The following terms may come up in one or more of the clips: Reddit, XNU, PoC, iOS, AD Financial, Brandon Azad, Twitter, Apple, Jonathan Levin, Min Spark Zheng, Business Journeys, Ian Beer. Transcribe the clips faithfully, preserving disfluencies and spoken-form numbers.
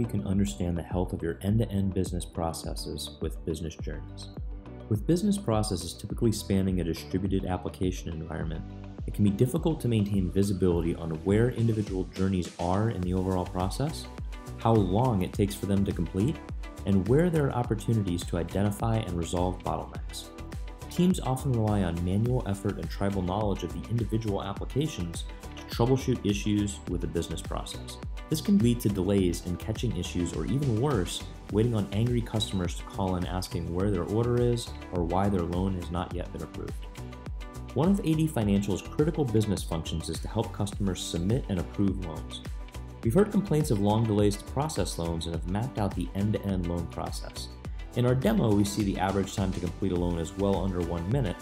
you can understand the health of your end-to-end business processes with business journeys. With business processes typically spanning a distributed application environment, it can be difficult to maintain visibility on where individual journeys are in the overall process, how long it takes for them to complete, and where there are opportunities to identify and resolve bottlenecks. Teams often rely on manual effort and tribal knowledge of the individual applications to troubleshoot issues with a business process. This can lead to delays in catching issues, or even worse, waiting on angry customers to call in asking where their order is or why their loan has not yet been approved. One of A D Financial's critical business functions is to help customers submit and approve loans. We've heard complaints of long delays to process loans and have mapped out the end-to-end loan process. In our demo, we see the average time to complete a loan is well under one minute,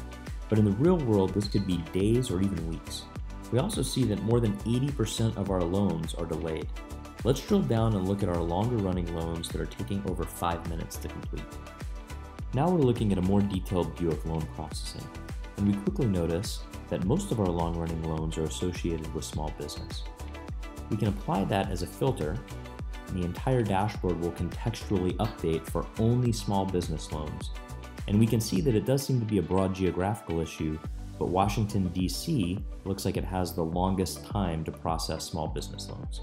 but in the real world, this could be days or even weeks. We also see that more than eighty percent of our loans are delayed. Let's drill down and look at our longer-running loans that are taking over five minutes to complete. Now we're looking at a more detailed view of loan processing, and we quickly notice that most of our long-running loans are associated with small business. We can apply that as a filter, and the entire dashboard will contextually update for only small business loans. And we can see that it does seem to be a broad geographical issue, but Washington, D C looks like it has the longest time to process small business loans.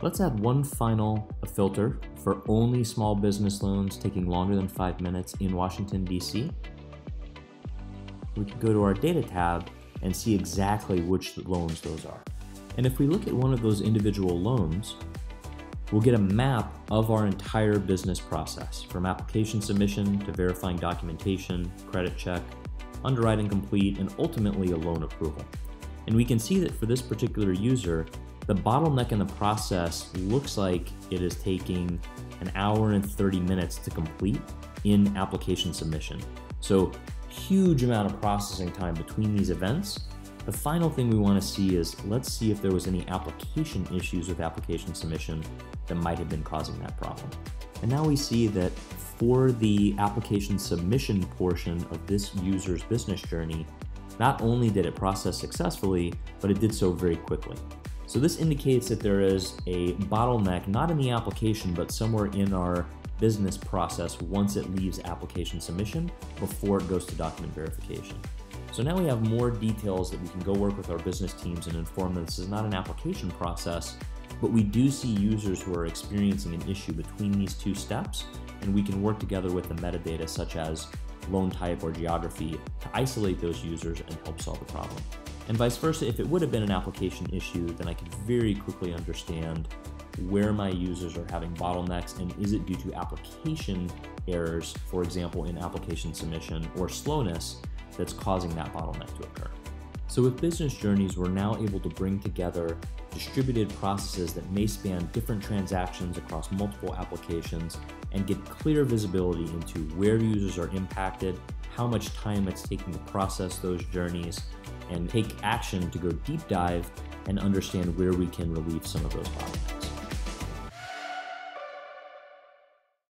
Let's add one final filter for only small business loans taking longer than five minutes in Washington, D C We can go to our data tab and see exactly which loans those are. And if we look at one of those individual loans, we'll get a map of our entire business process, from application submission to verifying documentation, credit check, underwriting complete, and ultimately a loan approval. And we can see that for this particular user, the bottleneck in the process looks like it is taking an hour and thirty minutes to complete in application submission. So huge amount of processing time between these events. The final thing we want to see is, let's see if there was any application issues with application submission that might have been causing that problem. And now we see that for the application submission portion of this user's business journey, not only did it process successfully, but it did so very quickly. So this indicates that there is a bottleneck, not in the application, but somewhere in our business process once it leaves application submission before it goes to document verification. So now we have more details that we can go work with our business teams and inform them this is not an application process, but we do see users who are experiencing an issue between these two steps, and we can work together with the metadata such as loan type or geography to isolate those users and help solve the problem. And vice versa, if it would have been an application issue, then I could very quickly understand where my users are having bottlenecks, and is it due to application errors, for example, in application submission, or slowness that's causing that bottleneck to occur. So with business journeys, we're now able to bring together distributed processes that may span different transactions across multiple applications and get clear visibility into where users are impacted, how much time it's taking to process those journeys, and take action to go deep dive and understand where we can relieve some of those bottlenecks.